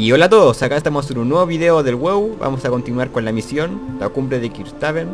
Y hola a todos, acá estamos en un nuevo video del WoW. Vamos a continuar con la misión, la cumbre de Kirthaven.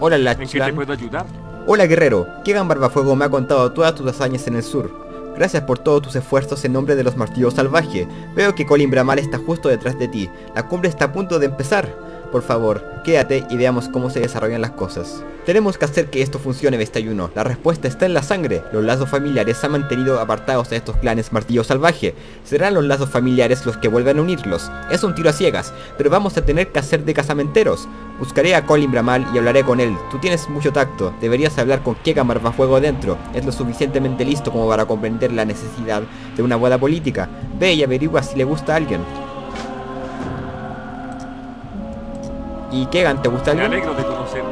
Hola Lachlan. ¿En qué te puedo ayudar? Hola guerrero, Kegan Barbafuego me ha contado todas tus hazañas en el sur. Gracias por todos tus esfuerzos en nombre de los Martillo Salvaje. Veo que Colin Bramal está justo detrás de ti. La cumbre está a punto de empezar. Por favor, quédate y veamos cómo se desarrollan las cosas. Tenemos que hacer que esto funcione, Vestayuno. La respuesta está en la sangre. Los lazos familiares han mantenido apartados a estos clanes Martillo Salvaje. Serán los lazos familiares los que vuelvan a unirlos. Es un tiro a ciegas, pero vamos a tener que hacer de casamenteros. Buscaré a Colin Bramal y hablaré con él. Tú tienes mucho tacto. Deberías hablar con Kegan Barbafuego adentro. Es lo suficientemente listo como para comprender la necesidad de una boda política. Ve y averigua si le gusta a alguien. ¿Y Kegan, te gusta alguien? Me alegro de conocerme.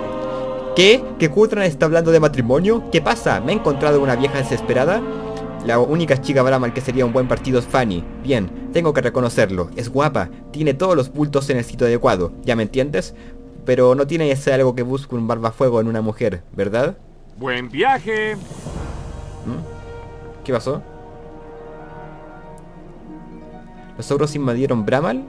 ¿Qué? ¿Que Kurdran está hablando de matrimonio? ¿Qué pasa? ¿Me he encontrado una vieja desesperada? La única chica Bramal que sería un buen partido es Fanny. Bien, tengo que reconocerlo. Es guapa, tiene todos los bultos en el sitio adecuado. ¿Ya me entiendes? Pero no tiene ese algo que busca un barbafuego en una mujer, ¿verdad? ¡Buen viaje! ¿Qué pasó? ¿Los ogros invadieron Bramal?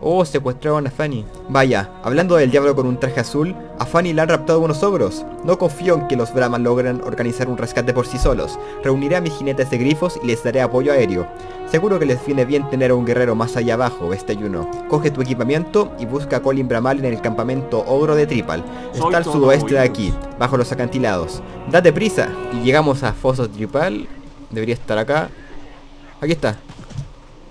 Oh, secuestraron a Fanny. Vaya, hablando del diablo con un traje azul, a Fanny la han raptado unos ogros. No confío en que los Bramal logren organizar un rescate por sí solos. Reuniré a mis jinetes de grifos y les daré apoyo aéreo. Seguro que les viene bien tener a un guerrero más allá abajo, Vestayuno. Coge tu equipamiento y busca a Colin Bramal en el campamento ogro de Tripal. Está al sudoeste de aquí, bajo los acantilados. ¡Date prisa! Y llegamos a Fosos Tripal. Debería estar acá. Aquí está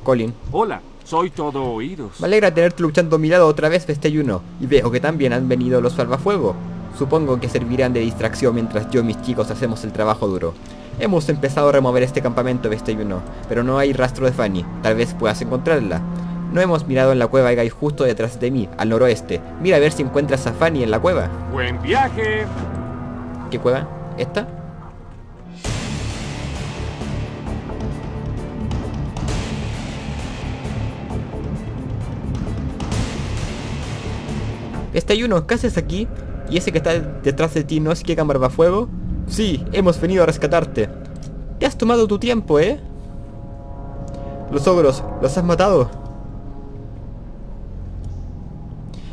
Colin. Hola. Soy todo oídos. Me alegra tenerte luchando a mi lado otra vez, Vestayuno. Y veo que también han venido los salvafuego. Supongo que servirán de distracción mientras yo y mis chicos hacemos el trabajo duro. Hemos empezado a remover este campamento, Vestayuno, pero no hay rastro de Fanny. Tal vez puedas encontrarla. No hemos mirado en la cueva que hay justo detrás de mí, al noroeste. Mira a ver si encuentras a Fanny en la cueva. ¡Buen viaje! ¿Qué cueva? ¿Esta? Vestayuno, ¿qué haces aquí? ¿Y ese que está detrás de ti no es Kegan Barbafuego? Sí, hemos venido a rescatarte. Te has tomado tu tiempo, ¿eh? Los ogros, ¿los has matado?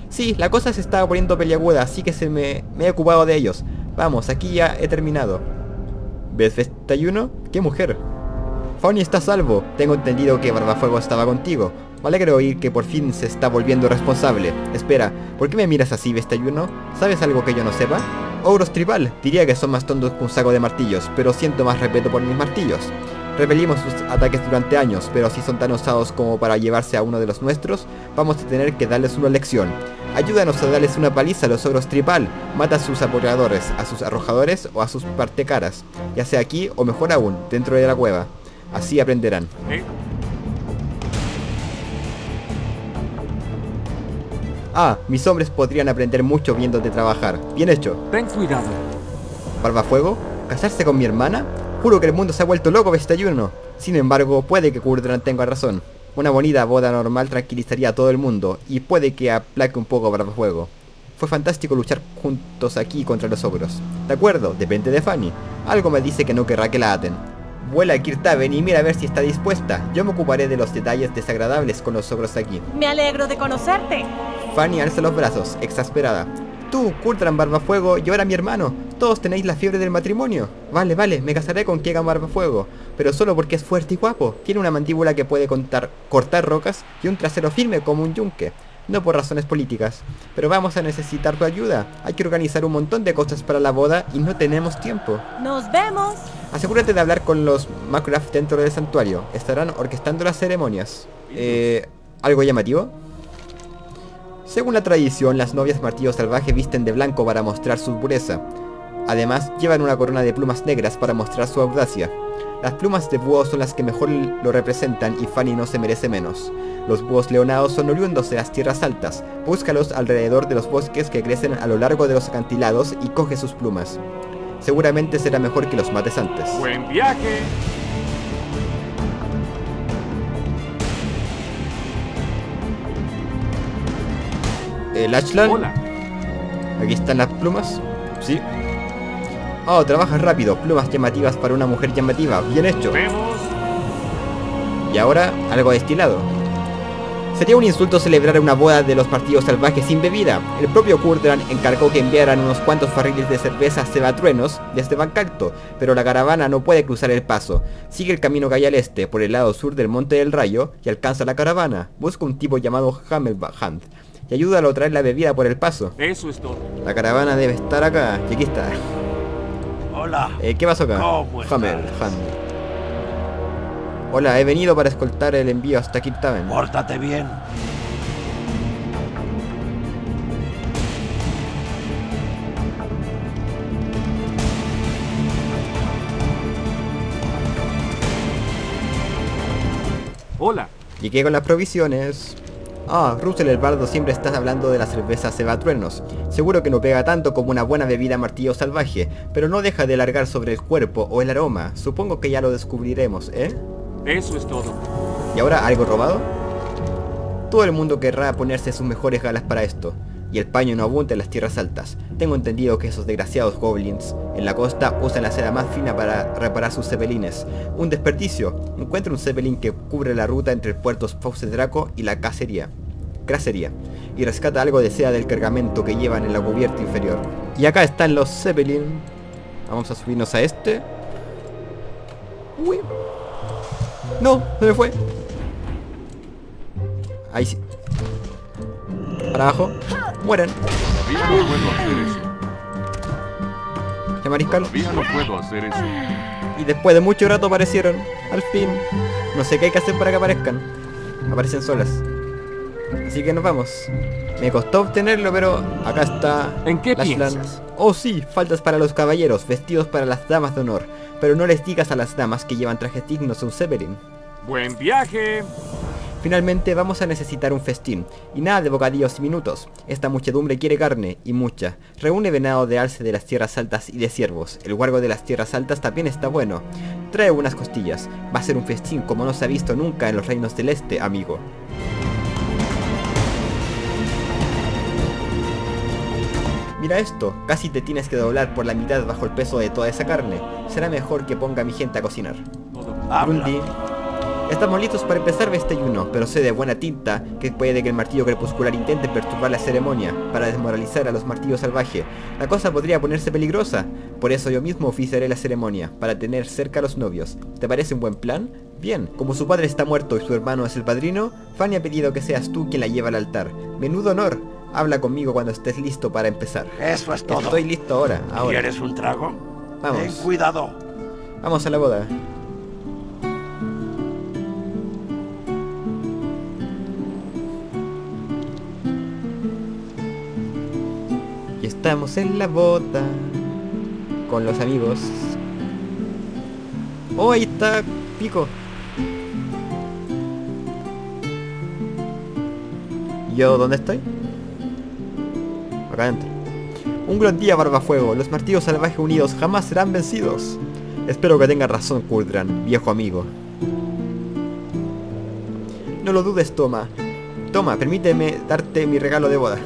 Sí, la cosa se estaba poniendo peliaguda, así que me he ocupado de ellos. Vamos, aquí ya he terminado. ¿Ves, Vestayuno? ¡Qué mujer! Fanny está a salvo. Tengo entendido que Barbafuego estaba contigo. Me alegro oír que por fin se está volviendo responsable. Espera, ¿por qué me miras así, Vestayuno? ¿Sabes algo que yo no sepa? Ogros tribal, diría que son más tontos que un saco de martillos, pero siento más respeto por mis martillos. Repelimos sus ataques durante años, pero si son tan osados como para llevarse a uno de los nuestros, vamos a tener que darles una lección. Ayúdanos a darles una paliza a los ogros tribal. Mata a sus apoyadores, a sus arrojadores o a sus partecaras, ya sea aquí o mejor aún, dentro de la cueva. Así aprenderán. Ah, mis hombres podrían aprender mucho viéndote trabajar. Bien hecho. Ten cuidado. ¿Barbafuego? ¿Casarse con mi hermana? Juro que el mundo se ha vuelto loco, Vestayuno. Sin embargo, puede que Kurdran tenga razón. Una bonita boda normal tranquilizaría a todo el mundo, y puede que aplaque un poco Barbafuego. Fue fantástico luchar juntos aquí contra los ogros. De acuerdo, depende de Fanny. Algo me dice que no querrá que la aten. Vuela a Kirthaven y mira a ver si está dispuesta. Yo me ocuparé de los detalles desagradables con los ogros aquí. Me alegro de conocerte. Fanny alza los brazos, exasperada. Tú, Kurdran Barbafuego, y ahora mi hermano. Todos tenéis la fiebre del matrimonio. Vale, vale, me casaré con Kegan Barbafuego, pero solo porque es fuerte y guapo. Tiene una mandíbula que puede cortar rocas y un trasero firme como un yunque. No por razones políticas, pero vamos a necesitar tu ayuda. Hay que organizar un montón de cosas para la boda y no tenemos tiempo. ¡Nos vemos! Asegúrate de hablar con los Macraft dentro del santuario. Estarán orquestando las ceremonias. ¿Algo llamativo? Según la tradición, las novias Martillo Salvaje visten de blanco para mostrar su pureza. Además, llevan una corona de plumas negras para mostrar su audacia. Las plumas de búho son las que mejor lo representan y Fanny no se merece menos. Los búhos leonados son oriundos de las tierras altas. Búscalos alrededor de los bosques que crecen a lo largo de los acantilados y coge sus plumas. Seguramente será mejor que los mates antes. ¡Buen viaje! Lachlan. Hola. Aquí están las plumas. Sí. Oh, trabajas rápido. Plumas llamativas para una mujer llamativa. Bien hecho. Vemos. y ahora algo destilado. Sería un insulto celebrar una boda de los partidos salvajes sin bebida. El propio Kurdran encargó que enviaran unos cuantos barriles de cerveza a Cebatruenos desde Bancacto, pero la caravana no puede cruzar el paso. Sigue el camino que hay al este, por el lado sur del Monte del Rayo, y alcanza la caravana. Busca un tipo llamado Hamel Hunt y ayúdalo a traer la bebida por el paso. Eso es todo. La caravana debe estar acá, y aquí está. Hola. ¿Qué pasó acá? Hamel Hunt. Hola, he venido para escoltar el envío hasta Kirthaven. ¡Pórtate bien! Hola. Llegué con las provisiones. Ah, Russell el bardo siempre estás hablando de la cerveza Cebatruenos. Seguro que no pega tanto como una buena bebida Martillo Salvaje, pero no deja de largar sobre el cuerpo o el aroma. Supongo que ya lo descubriremos, ¿eh? Eso es todo. ¿Y ahora algo robado? Todo el mundo querrá ponerse sus mejores galas para esto, y el paño no abunda en las tierras altas. Tengo entendido que esos desgraciados goblins en la costa usan la seda más fina para reparar sus zeppelines. Un desperdicio. Encuentra un zeppelin que cubre la ruta entre el puerto Faucedraco y la Cacería, y rescata algo de seda del cargamento que llevan en la cubierta inferior. Y acá están los zeppelin. Vamos a subirnos a este. Uy. No, se me fue. Ahí sí. Para abajo. Mueren. ¿Qué mariscal? Y después de mucho rato aparecieron. Al fin. No sé qué hay que hacer para que aparezcan. Aparecen solas. Así que nos vamos. Me costó obtenerlo, pero acá está. ¿En qué piensas? Oh sí, faltas para los caballeros, vestidos para las damas de honor. Pero no les digas a las damas que llevan trajes dignos un zeppelin. ¡Buen viaje! Finalmente vamos a necesitar un festín. Y nada de bocadillos y minutos. Esta muchedumbre quiere carne, y mucha. Reúne venado de alce de las tierras altas y de ciervos. El huargo de las tierras altas también está bueno. Trae unas costillas. Va a ser un festín como no se ha visto nunca en los reinos del este, amigo. Mira esto, casi te tienes que doblar por la mitad bajo el peso de toda esa carne. Será mejor que ponga a mi gente a cocinar. Grundy, estamos listos para empezar este ayuno, pero sé de buena tinta que puede que el martillo crepuscular intente perturbar la ceremonia para desmoralizar a los martillos salvajes. La cosa podría ponerse peligrosa, por eso yo mismo oficiaré la ceremonia, para tener cerca a los novios. ¿Te parece un buen plan? Bien, como su padre está muerto y su hermano es el padrino, Fanny ha pedido que seas tú quien la lleva al altar. ¡Menudo honor! Habla conmigo cuando estés listo para empezar. Eso es todo. Estoy listo ahora. ¿Quieres un trago? Vamos. Ten cuidado. Vamos a la boda. Y estamos en la boda con los amigos. Oh, ahí está Pico. ¿Yo dónde estoy? Acá adentro. Un gran día, Barbafuego. Los martillos salvajes unidos jamás serán vencidos. Espero que tenga razón, Kurdran, viejo amigo. No lo dudes, Toma. Toma, permíteme darte mi regalo de boda.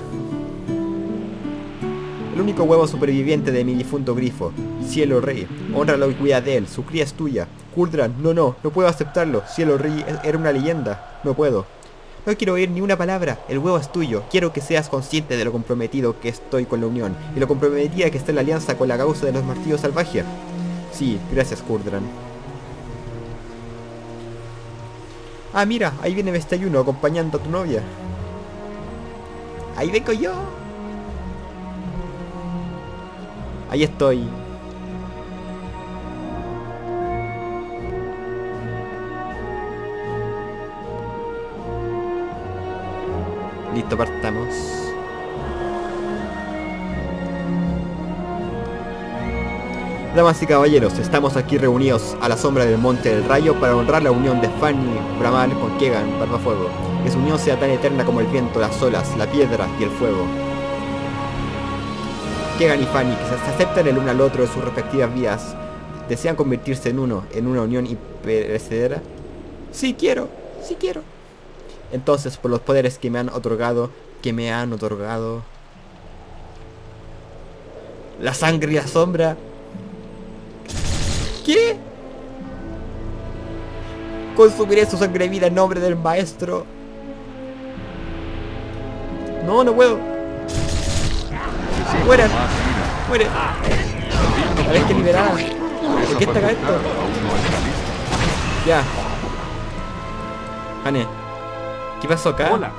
El único huevo superviviente de mi difunto grifo. Cielo Rey, honralo y cuida de él. Su cría es tuya. Kurdran, no puedo aceptarlo. Cielo Rey era una leyenda. No puedo. No quiero oír ni una palabra, el huevo es tuyo. Quiero que seas consciente de lo comprometido que estoy con la unión, y lo comprometida que está la alianza con la causa de los martillos salvajes. Sí, gracias, Kurdran. Ah, mira, ahí viene Vestayuno acompañando a tu novia. Ahí vengo yo. Ahí estoy. Listo, partamos. Damas y caballeros, estamos aquí reunidos a la sombra del Monte del Rayo para honrar la unión de Fanny Bramal con Kegan Barbafuego. Que su unión sea tan eterna como el viento, las olas, la piedra y el fuego. Kegan y Fanny, que se aceptan el uno al otro en sus respectivas vidas, desean convertirse en uno, en una unión imperecedera. Sí quiero, sí quiero. Entonces, por los poderes que me han otorgado, la sangre y la sombra. ¿Qué? Consumiré su sangre vida en nombre del maestro. No, no puedo. Muere. Muere. A ver, que liberada. ¿Por qué está acá esto? Ya. Hane. ¿Qué pasó acá? Hola.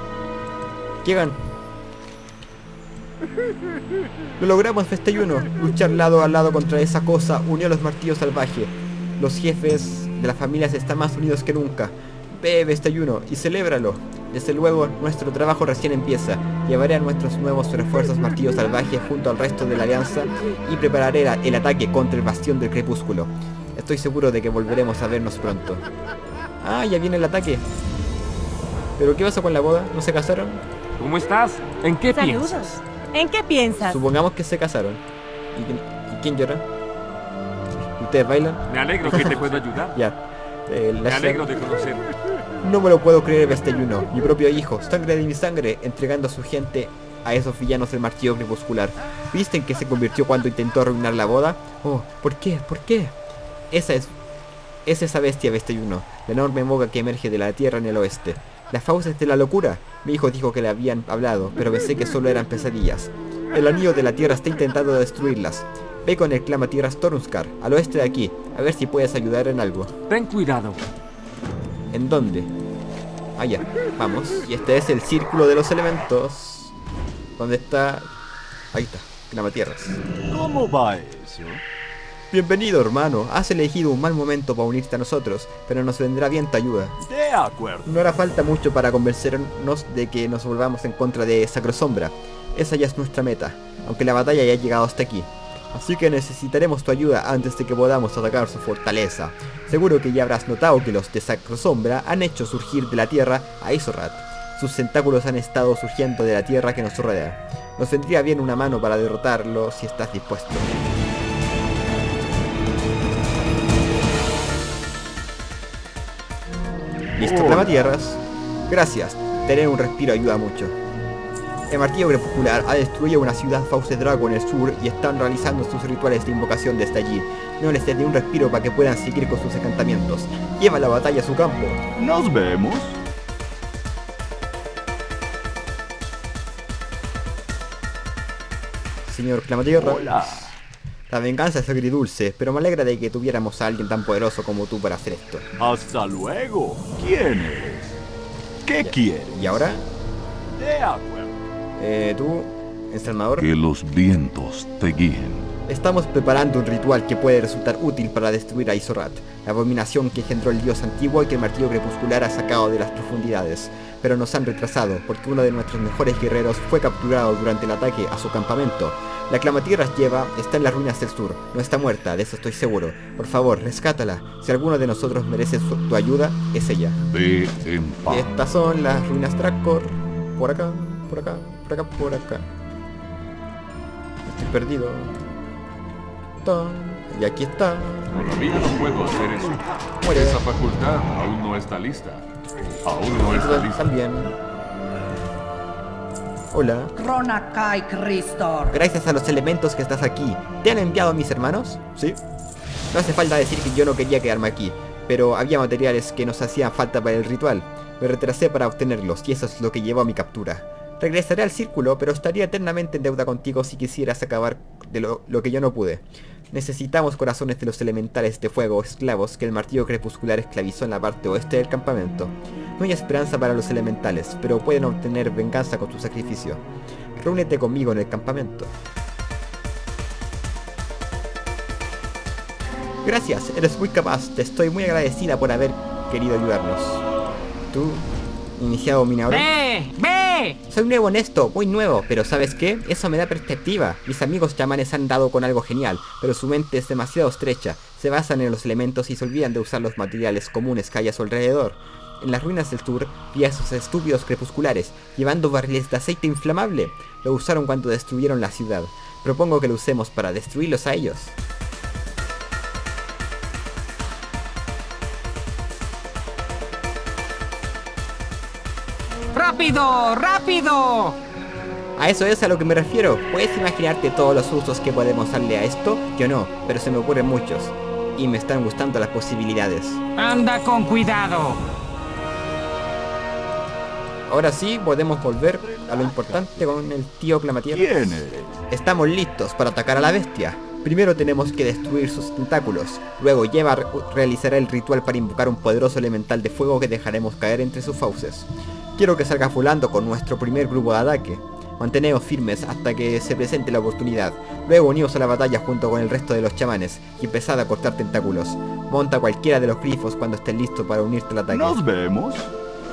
Kegan. Lo logramos, Festayuno. Luchar lado a lado contra esa cosa unió a los Martillos Salvajes. Los jefes de las familias están más unidos que nunca. Bebe este ayuno y celébralo. Desde luego, nuestro trabajo recién empieza. Llevaré a nuestros nuevos refuerzos Martillos Salvajes junto al resto de la alianza y prepararé el ataque contra el bastión del crepúsculo. Estoy seguro de que volveremos a vernos pronto. Ah, ya viene el ataque. ¿Pero qué pasó con la boda? ¿No se casaron? ¿Cómo estás? ¿En qué piensas? ¿En qué piensas? Supongamos que se casaron. ¿Y quién llora? ¿Ustedes bailan? Me alegro que te puedo ayudar. Ya. Me alegro de conocerlo. No me lo puedo creer, Bestayuno. Mi propio hijo, sangre de mi sangre, entregando a su gente a esos villanos del martillo crepuscular. ¿Viste en qué se convirtió cuando intentó arruinar la boda? Oh, ¿por qué? ¿Por qué? Es esa bestia, Bestayuno. La enorme boga que emerge de la tierra en el oeste. Las fauces de la locura. Mi hijo dijo que le habían hablado, pero pensé que solo eran pesadillas. El anillo de la tierra está intentando destruirlas. Ve con el Clamatierras Torunscar, al oeste de aquí, a ver si puedes ayudar en algo. Ten cuidado. ¿En dónde? Allá, vamos. Y este es el Círculo de los Elementos. ¿Dónde está? Ahí está, Clamatierras. ¿Cómo va eso? Bienvenido, hermano. Has elegido un mal momento para unirte a nosotros, pero nos vendrá bien tu ayuda. De acuerdo. No hará falta mucho para convencernos de que nos volvamos en contra de Sacrosombra. Esa ya es nuestra meta, aunque la batalla ya ha llegado hasta aquí. Así que necesitaremos tu ayuda antes de que podamos atacar su fortaleza. Seguro que ya habrás notado que los de Sacrosombra han hecho surgir de la tierra a Iso'rath. Sus tentáculos han estado surgiendo de la tierra que nos rodea. Nos vendría bien una mano para derrotarlo si estás dispuesto. Listo, Clamatierras. Gracias, tener un respiro ayuda mucho. El martillo crepuscular ha destruido una ciudad Fauces de Drago en el sur y están realizando sus rituales de invocación desde allí. No les den un respiro para que puedan seguir con sus encantamientos. Lleva la batalla a su campo. Nos vemos. Señor Clamatierra. Hola. La venganza es agridulce, pero me alegra de que tuviéramos a alguien tan poderoso como tú para hacer esto. Hasta luego. ¿Quién eres? ¿Qué quieres? ¿Y ahora? De acuerdo. Tú, ensalmador. Que los vientos te guíen. Estamos preparando un ritual que puede resultar útil para destruir a Iso'rath, la abominación que engendró el dios antiguo y que el martillo crepuscular ha sacado de las profundidades. Pero nos han retrasado, porque uno de nuestros mejores guerreros fue capturado durante el ataque a su campamento. La Clamatierras está en las ruinas del sur. No está muerta, de eso estoy seguro. Por favor, rescátala. Si alguno de nosotros merece tu ayuda, es ella. Ve en paz. Estas son las ruinas Tracor. Por acá, por acá. Por acá, por acá. Estoy perdido. Y aquí está. Todavía no puedo hacer eso. Muere. Esa facultad aún no está lista. Aún no está lista. También. Hola. Crona'kai Cristor. Gracias a los elementos que estás aquí. ¿Te han enviado mis hermanos? Sí. No hace falta decir que yo no quería quedarme aquí, pero había materiales que nos hacían falta para el ritual. Me retrasé para obtenerlos y eso es lo que llevó a mi captura. Regresaré al círculo, pero estaría eternamente en deuda contigo si quisieras acabar de lo que yo no pude. Necesitamos corazones de los elementales de fuego esclavos que el martillo crepuscular esclavizó en la parte oeste del campamento. No hay esperanza para los elementales, pero pueden obtener venganza con tu sacrificio. Reúnete conmigo en el campamento. Gracias, eres muy capaz. Te estoy muy agradecida por haber querido ayudarnos. Tú, iniciado dominador. Soy nuevo en esto, muy nuevo, pero ¿sabes qué? Eso me da perspectiva. Mis amigos chamanes han dado con algo genial, pero su mente es demasiado estrecha. Se basan en los elementos y se olvidan de usar los materiales comunes que hay a su alrededor. En las ruinas del sur vi a esos estúpidos crepusculares llevando barriles de aceite inflamable. Lo usaron cuando destruyeron la ciudad. Propongo que lo usemos para destruirlos a ellos. ¡Rápido! ¡Rápido! A eso es a lo que me refiero. ¿Puedes imaginarte todos los usos que podemos darle a esto? Yo no, pero se me ocurren muchos. y me están gustando las posibilidades. ¡Anda con cuidado! Ahora sí, podemos volver a lo importante con el tío Clamatierras. Estamos listos para atacar a la bestia. Primero tenemos que destruir sus tentáculos. Luego Yeva realizará el ritual para invocar un poderoso elemental de fuego que dejaremos caer entre sus fauces. Quiero que salgas volando con nuestro primer grupo de ataque. Manteneos firmes hasta que se presente la oportunidad. Luego uníos a la batalla junto con el resto de los chamanes y empezad a cortar tentáculos. Monta cualquiera de los grifos cuando estés listo para unirte al ataque. Nos vemos.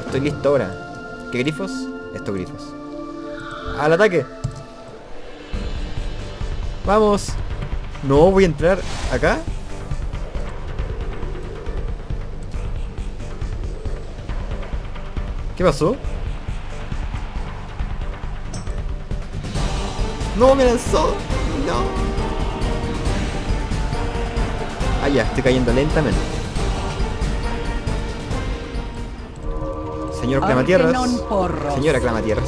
Estoy listo ahora. ¿Qué grifos? Estos grifos. ¡Al ataque! ¡Vamos! No, voy a entrar acá. ¿Qué pasó? No, me lanzó. No. Ah, ya, estoy cayendo lentamente. Señor Clamatierras. Señora Clamatierras.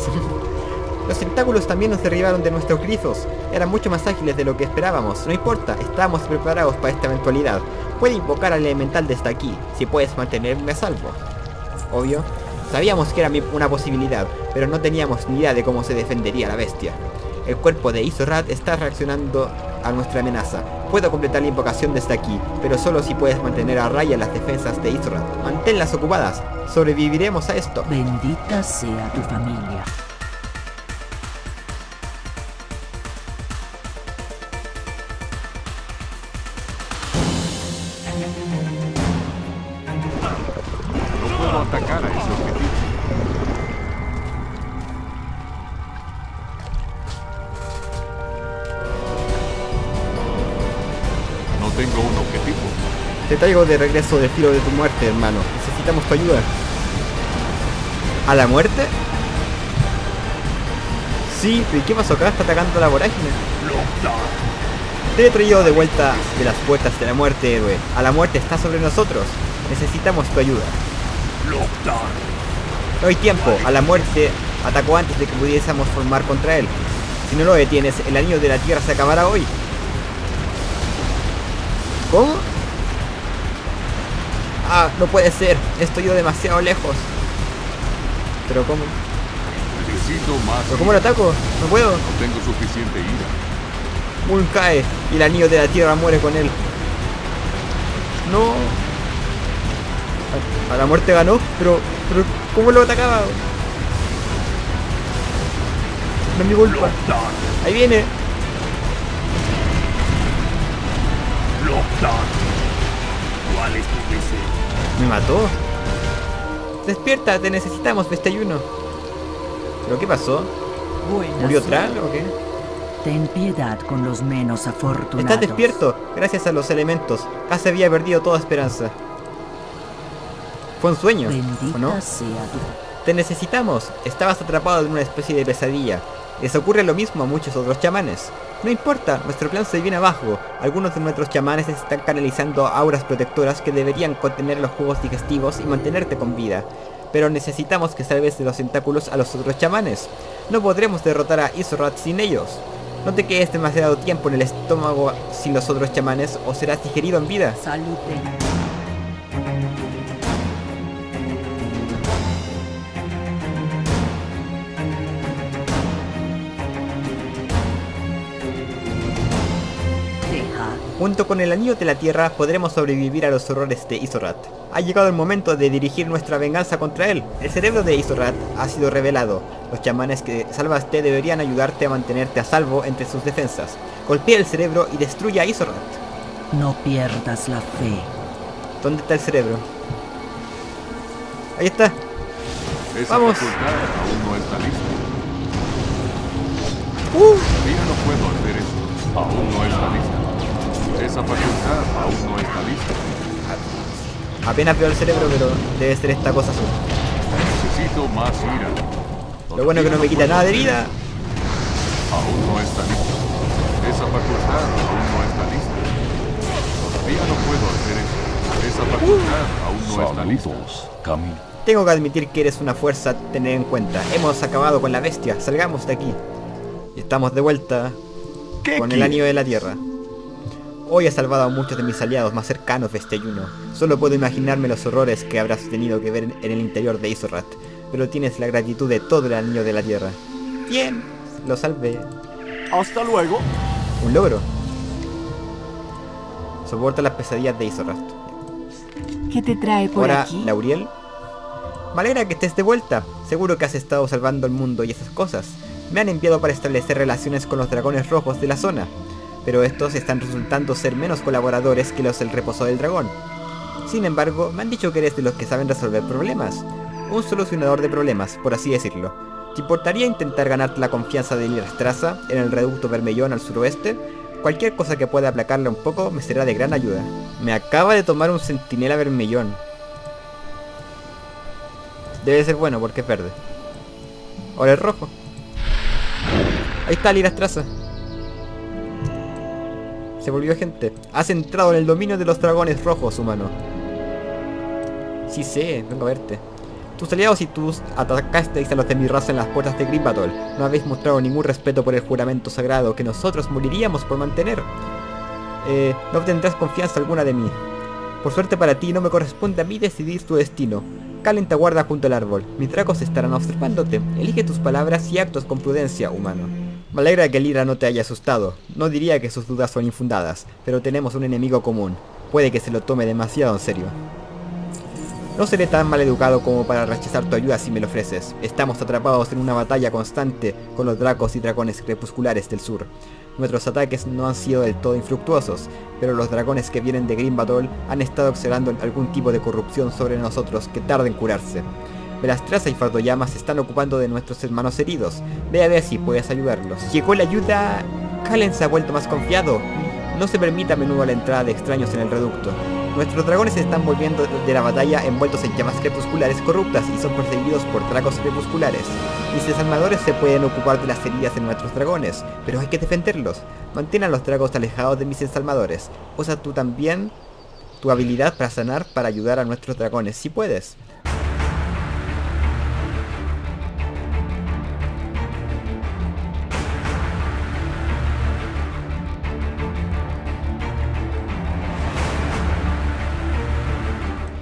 Los tentáculos también nos derribaron de nuestros grifos. Eran mucho más ágiles de lo que esperábamos. No importa, estábamos preparados para esta eventualidad. Puede invocar al elemental desde aquí, si puedes mantenerme a salvo. Obvio. Sabíamos que era una posibilidad, pero no teníamos ni idea de cómo se defendería la bestia. El cuerpo de Iso'rath está reaccionando a nuestra amenaza. Puedo completar la invocación desde aquí, pero solo si puedes mantener a raya las defensas de Iso'rath. Manténlas ocupadas. Sobreviviremos a esto. Bendita sea tu familia. Traigo de regreso del filo de tu muerte, hermano. Necesitamos tu ayuda. ¿A la muerte? Sí, pero ¿y qué pasó acá? Está atacando la vorágine. Te he traído de vuelta de las puertas de la muerte, héroe. A la muerte está sobre nosotros. Necesitamos tu ayuda. No hay tiempo. A la muerte atacó antes de que pudiésemos formar contra él. Si no lo detienes, el anillo de la tierra se acabará hoy. ¿Cómo? Ah, no puede ser, estoy yo demasiado lejos. Pero ¿cómo? Necesito más. ¿Pero cómo lo ataco? No puedo. No tengo suficiente ira. Mul cae y el anillo de la tierra muere con él. No. A la muerte ganó, pero ¿cómo lo atacaba? No es mi culpa. Ahí viene. Me mató. Despierta, te necesitamos, Vestayuno. ¿Pero qué pasó? ¿Murió Tral o qué? Ten piedad con los menos afortunados. Estás despierto, gracias a los elementos. Casi había perdido toda esperanza. Fue un sueño, ¿o no? Te necesitamos. Estabas atrapado en una especie de pesadilla. Les ocurre lo mismo a muchos otros chamanes. No importa, nuestro clan se viene abajo. Algunos de nuestros chamanes están canalizando auras protectoras que deberían contener los jugos digestivos y mantenerte con vida. Pero necesitamos que salves de los tentáculos a los otros chamanes. No podremos derrotar a Iso'rath sin ellos. No te quedes demasiado tiempo en el estómago sin los otros chamanes o serás digerido en vida. Salud. Junto con el anillo de la tierra podremos sobrevivir a los horrores de Iso'rath. Ha llegado el momento de dirigir nuestra venganza contra él. El cerebro de Iso'rath ha sido revelado. Los chamanes que salvaste deberían ayudarte a mantenerte a salvo entre sus defensas. Golpea el cerebro y destruye a Iso'rath. No pierdas la fe. ¿Dónde está el cerebro? Ahí está. Vamos. Aún no está listo. Mira, no puedo hacer eso. Aún no está listo. Esa facultad aún no está lista. Apenas veo el cerebro, pero debe ser esta cosa azul. Necesito más ira. Lo bueno es que no me quita nada de vida. Aún no está lista. Esa facultad aún no está lista. Todavía no puedo hacer eso. Esa facultad aún no está lista. Tengo que admitir que eres una fuerza a tener en cuenta. Hemos acabado con la bestia. Salgamos de aquí. Y estamos de vuelta con el anillo de la tierra. Hoy has salvado a muchos de mis aliados más cercanos de este ayuno. Solo puedo imaginarme los horrores que habrás tenido que ver en el interior de Iso'rath, pero tienes la gratitud de todo el anillo de la tierra. Bien, lo salvé. Hasta luego. Un logro. Soporta las pesadillas de Iso'rath. ¿Qué te trae por aquí? Ahora, Lauriel. Me alegra que estés de vuelta. Seguro que has estado salvando el mundo y esas cosas. Me han enviado para establecer relaciones con los dragones rojos de la zona, pero estos están resultando ser menos colaboradores que los del reposo del dragón. Sin embargo, me han dicho que eres de los que saben resolver problemas. Un solucionador de problemas, por así decirlo. ¿Te importaría intentar ganarte la confianza de Lirastrasza en el Reducto Bermellón al suroeste? Cualquier cosa que pueda aplacarla un poco me será de gran ayuda. Me acaba de tomar un centinela bermellón. Debe ser bueno porque es verde. Ahora es rojo. Ahí está Lirastrasza. Se volvió gente. Has entrado en el dominio de los dragones rojos, humano. Sí sé, vengo a verte. Tus aliados y tú atacasteis a los de mi raza en las puertas de Grim Batol. No habéis mostrado ningún respeto por el juramento sagrado que nosotros moriríamos por mantener. No obtendrás confianza alguna de mí. Por suerte para ti, no me corresponde a mí decidir tu destino. Calenta guarda junto al árbol. Mis dracos estarán observándote. Elige tus palabras y actos con prudencia, humano. Me alegra que Lira no te haya asustado. No diría que sus dudas son infundadas, pero tenemos un enemigo común. Puede que se lo tome demasiado en serio. No seré tan maleducado como para rechazar tu ayuda si me lo ofreces. Estamos atrapados en una batalla constante con los dracos y dragones crepusculares del sur. Nuestros ataques no han sido del todo infructuosos, pero los dragones que vienen de Grim Batol han estado observando algún tipo de corrupción sobre nosotros que tarda en curarse. Velastrasza y Fardoyama se están ocupando de nuestros hermanos heridos. Ve a ver si puedes ayudarlos. Llegó la ayuda... Calen se ha vuelto más confiado. No se permita a menudo la entrada de extraños en el reducto. Nuestros dragones se están volviendo de la batalla envueltos en llamas crepusculares corruptas y son perseguidos por dracos crepusculares. Mis desarmadores se pueden ocupar de las heridas de nuestros dragones, pero hay que defenderlos. Mantén a los dracos alejados de mis desarmadores. Usa tú también tu habilidad para sanar para ayudar a nuestros dragones si puedes.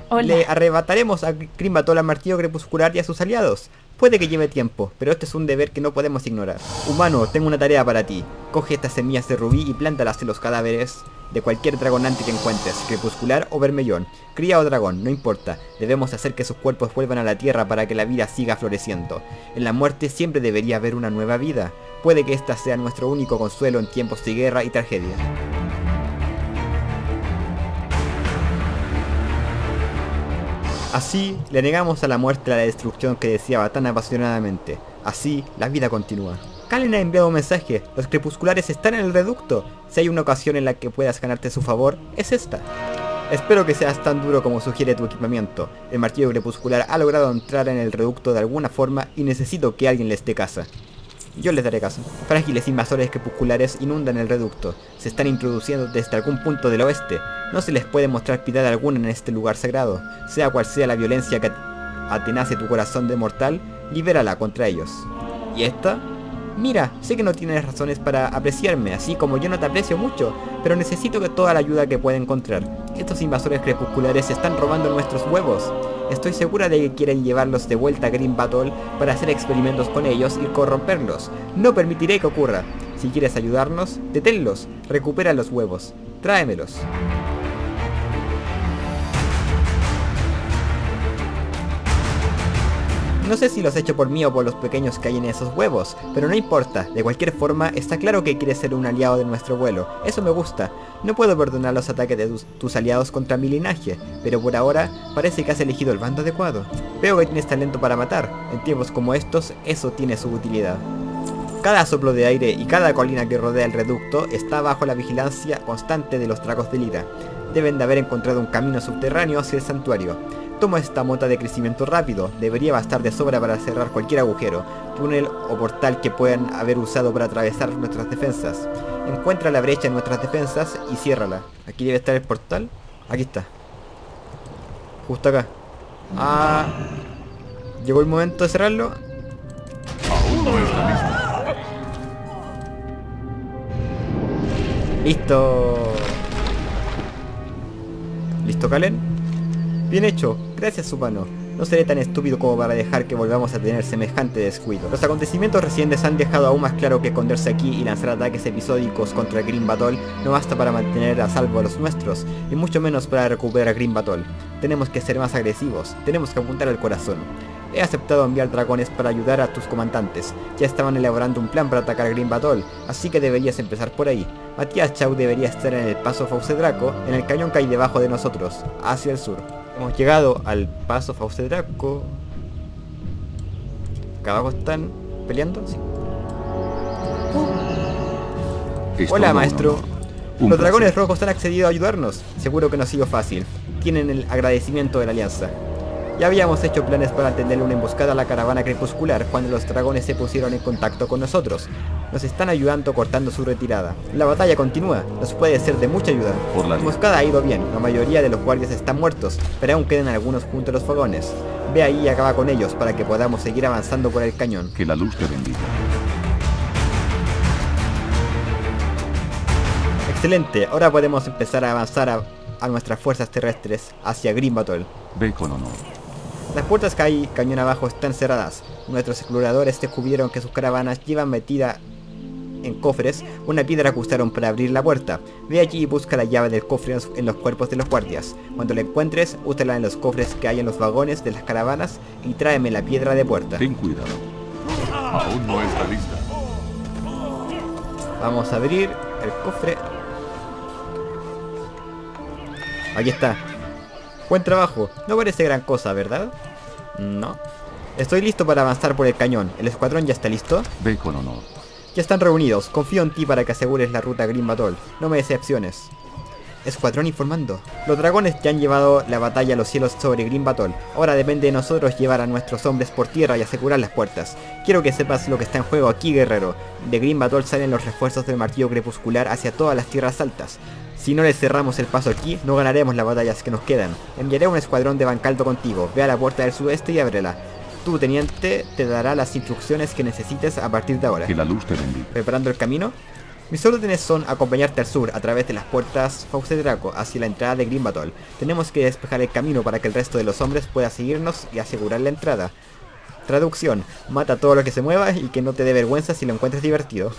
Hola. Le arrebataremos a Grim Batol al martillo crepuscular y a sus aliados. Puede que lleve tiempo, pero este es un deber que no podemos ignorar. Humano, tengo una tarea para ti. Coge estas semillas de rubí y plántalas en los cadáveres de cualquier dragonante que encuentres, crepuscular o bermellón. Cría o dragón, no importa. Debemos hacer que sus cuerpos vuelvan a la tierra para que la vida siga floreciendo. En la muerte siempre debería haber una nueva vida. Puede que esta sea nuestro único consuelo en tiempos de guerra y tragedia. Así, le negamos a la muerte la destrucción que deseaba tan apasionadamente. Así, la vida continúa. Kallen ha enviado un mensaje. Los crepusculares están en el reducto. Si hay una ocasión en la que puedas ganarte su favor, es esta. Espero que seas tan duro como sugiere tu equipamiento. El martillo crepuscular ha logrado entrar en el reducto de alguna forma y necesito que alguien les dé caza. Yo les daré caso. Frágiles invasores crepusculares inundan el reducto. Se están introduciendo desde algún punto del oeste. No se les puede mostrar piedad alguna en este lugar sagrado. Sea cual sea la violencia que atenace tu corazón de mortal, libérala contra ellos. ¿Y esta? Mira, sé que no tienes razones para apreciarme, así como yo no te aprecio mucho, pero necesito que toda la ayuda que pueda encontrar. Estos invasores crepusculares están robando nuestros huevos. Estoy segura de que quieren llevarlos de vuelta a Grim Batol para hacer experimentos con ellos y corromperlos. No permitiré que ocurra. Si quieres ayudarnos, deténlos. Recupera los huevos. Tráemelos. No sé si los he hecho por mí o por los pequeños que hay en esos huevos, pero no importa. De cualquier forma, está claro que quieres ser un aliado de nuestro vuelo. Eso me gusta. No puedo perdonar los ataques de tus aliados contra mi linaje, pero por ahora parece que has elegido el bando adecuado. Veo que tienes talento para matar. En tiempos como estos, eso tiene su utilidad. Cada soplo de aire y cada colina que rodea el reducto está bajo la vigilancia constante de los dracos de Lira. Deben de haber encontrado un camino subterráneo hacia el santuario. Toma esta mota de crecimiento rápido, debería bastar de sobra para cerrar cualquier agujero, túnel o portal que puedan haber usado para atravesar nuestras defensas. Encuentra la brecha en nuestras defensas y ciérrala. Aquí debe estar el portal. Aquí está. Justo acá. Ah, llegó el momento de cerrarlo. Listo. ¿Listo, Kalen? Bien hecho, gracias, humano. No seré tan estúpido como para dejar que volvamos a tener semejante descuido. Los acontecimientos recientes han dejado aún más claro que esconderse aquí y lanzar ataques episódicos contra Grim Batol no basta para mantener a salvo a los nuestros, y mucho menos para recuperar a Grim Batol. Tenemos que ser más agresivos, tenemos que apuntar al corazón. He aceptado enviar dragones para ayudar a tus comandantes. Ya estaban elaborando un plan para atacar a Grim Batol, así que deberías empezar por ahí. Matías Chau debería estar en el Paso Faucedraco, en el cañón que hay debajo de nosotros, hacia el sur. Hemos llegado al Paso Faucedraco. Acá abajo están peleando, sí. Hola, maestro. Los dragones rojos han accedido a ayudarnos. Seguro que no ha sido fácil. Tienen el agradecimiento de la alianza. Ya habíamos hecho planes para atender una emboscada a la caravana crepuscular cuando los dragones se pusieron en contacto con nosotros. Nos están ayudando cortando su retirada. La batalla continúa, nos puede ser de mucha ayuda. La emboscada ha ido bien, la mayoría de los guardias están muertos, pero aún quedan algunos junto a los fogones. Ve ahí y acaba con ellos para que podamos seguir avanzando por el cañón. Que la luz te bendiga. Excelente, ahora podemos empezar a avanzar a nuestras fuerzas terrestres hacia Grim Batol. Ve con honor. Las puertas que hay cañón abajo están cerradas. Nuestros exploradores descubrieron que sus caravanas llevan metida en cofres una piedra que usaron para abrir la puerta. Ve allí y busca la llave del cofre en los cuerpos de los guardias. Cuando la encuentres, úsala en los cofres que hay en los vagones de las caravanas y tráeme la piedra de puerta. Ten cuidado. Aún no está lista. Vamos a abrir el cofre. Aquí está. Buen trabajo, no parece gran cosa, ¿verdad? No. Estoy listo para avanzar por el cañón. ¿El escuadrón ya está listo? Ve con honor. Ya están reunidos, confío en ti para que asegures la ruta Grim Batol. No me decepciones. Escuadrón informando. Los dragones ya han llevado la batalla a los cielos sobre Grim Batol. Ahora depende de nosotros llevar a nuestros hombres por tierra y asegurar las puertas. Quiero que sepas lo que está en juego aquí, guerrero. De Grim Batol salen los refuerzos del martillo crepuscular hacia todas las tierras altas. Si no les cerramos el paso aquí, no ganaremos las batallas que nos quedan. Enviaré un escuadrón de Bancaldo contigo. Ve a la puerta del sudeste y ábrela. Tu teniente te dará las instrucciones que necesites a partir de ahora. Que la luz te bendiga. ¿Preparando el camino? Mis órdenes son acompañarte al sur a través de las puertas Faucedraco hacia la entrada de Grim Batol. Tenemos que despejar el camino para que el resto de los hombres pueda seguirnos y asegurar la entrada. Traducción: mata todo lo que se mueva y que no te dé vergüenza si lo encuentras divertido.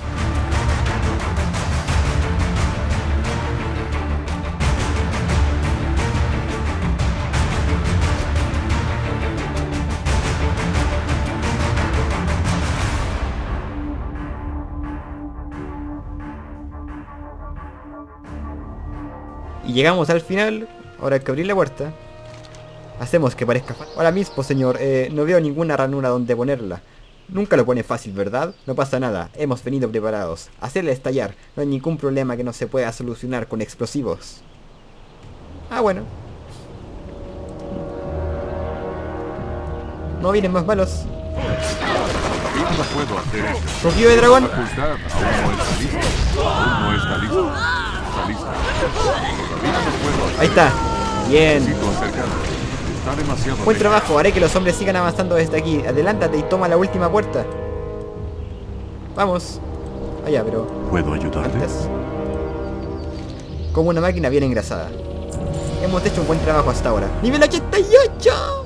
Y llegamos al final, ahora hay que abrir la puerta. Hacemos que parezca fácil. Ahora mismo, señor, no veo ninguna ranura donde ponerla. Nunca lo pone fácil, ¿verdad? No pasa nada, hemos venido preparados. Hacerla estallar, no hay ningún problema que no se pueda solucionar con explosivos. Ah, bueno. No vienen más malos. No puedo hacer esto. Rugío de dragón. Aún no está listo. Ahí está. Bien. Buen trabajo, haré que los hombres sigan avanzando desde aquí. Adelántate y toma la última puerta. Vamos. Allá, pero... ¿Puedo ayudarte? Antes. Como una máquina bien engrasada. Hemos hecho un buen trabajo hasta ahora. ¡Nivel 88!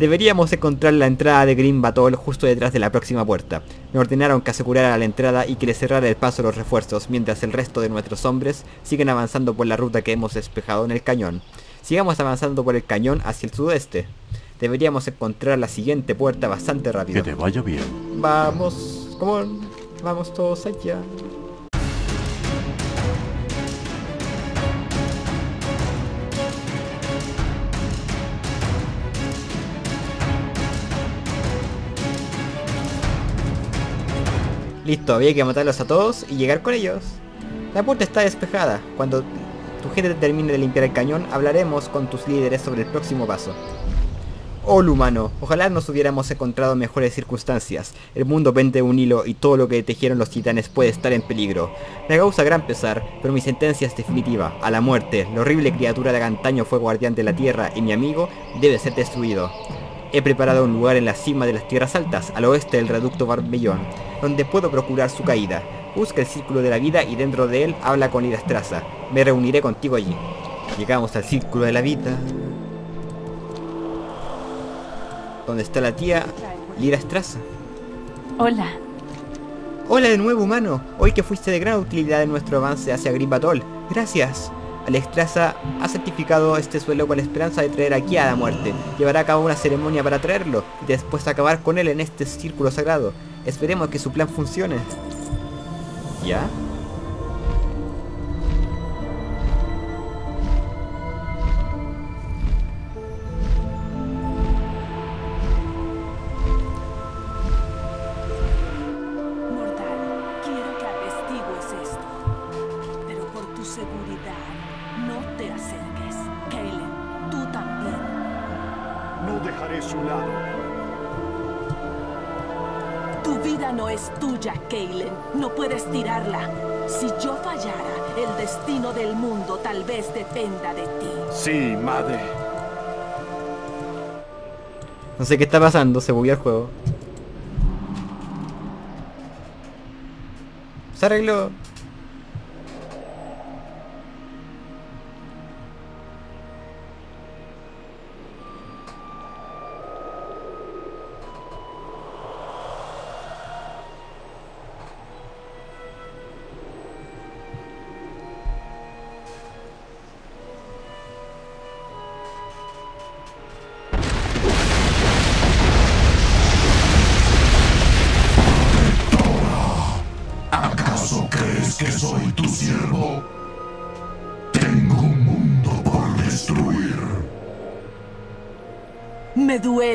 Deberíamos encontrar la entrada de Grim Batol justo detrás de la próxima puerta. Me ordenaron que asegurara la entrada y que le cerrara el paso a los refuerzos, mientras el resto de nuestros hombres siguen avanzando por la ruta que hemos despejado en el cañón. Sigamos avanzando por el cañón hacia el sudeste. Deberíamos encontrar la siguiente puerta bastante rápido. Que te vaya bien. Vamos, ¿cómo? Vamos todos allá. Listo, había que matarlos a todos y llegar con ellos. La puerta está despejada. Cuando tu gente termine de limpiar el cañón, hablaremos con tus líderes sobre el próximo paso. Hola, humano. Ojalá nos hubiéramos encontrado en mejores circunstancias. El mundo pende un hilo y todo lo que tejieron los titanes puede estar en peligro. Me causa gran pesar, pero mi sentencia es definitiva. A la muerte. La horrible criatura de antaño fue guardián de la tierra y mi amigo debe ser destruido. He preparado un lugar en la cima de las tierras altas, al oeste del Reducto Bermellón, donde puedo procurar su caída. Busca el Círculo de la Vida y dentro de él habla con Lirastrasza. Me reuniré contigo allí. Llegamos al Círculo de la Vida, donde está la tía Lirastrasza. Hola. Hola de nuevo, humano. Hoy que fuiste de gran utilidad en nuestro avance hacia Grim Batol. Gracias. Lirastrasza ha certificado este suelo con la esperanza de traer aquí a la muerte. Llevará a cabo una ceremonia para traerlo y después acabar con él en este círculo sagrado. Esperemos que su plan funcione. ¿Ya? Sí, madre. No sé qué está pasando, se bugueó el juego. Se arregló.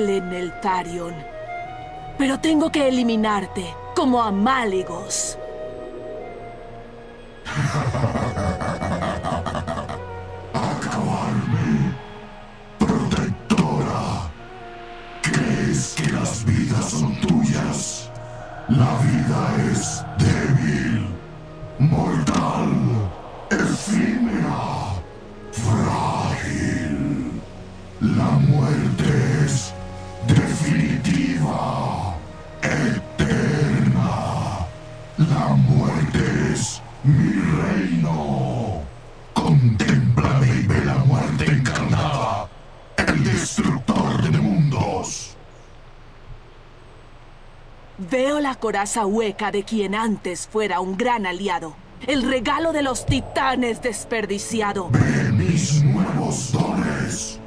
Neltharion, pero tengo que eliminarte como a Malygos. Acabarme, protectora. ¿Crees que las vidas son tuyas? La vida es débil, mortal, efímera, frágil. La muerte es definitiva, eterna. La muerte es mi reino. Contémplame y ve la muerte encarnada, el destructor de mundos. Veo la coraza hueca de quien antes fuera un gran aliado, el regalo de los titanes desperdiciado. Ve mis nuevos dones.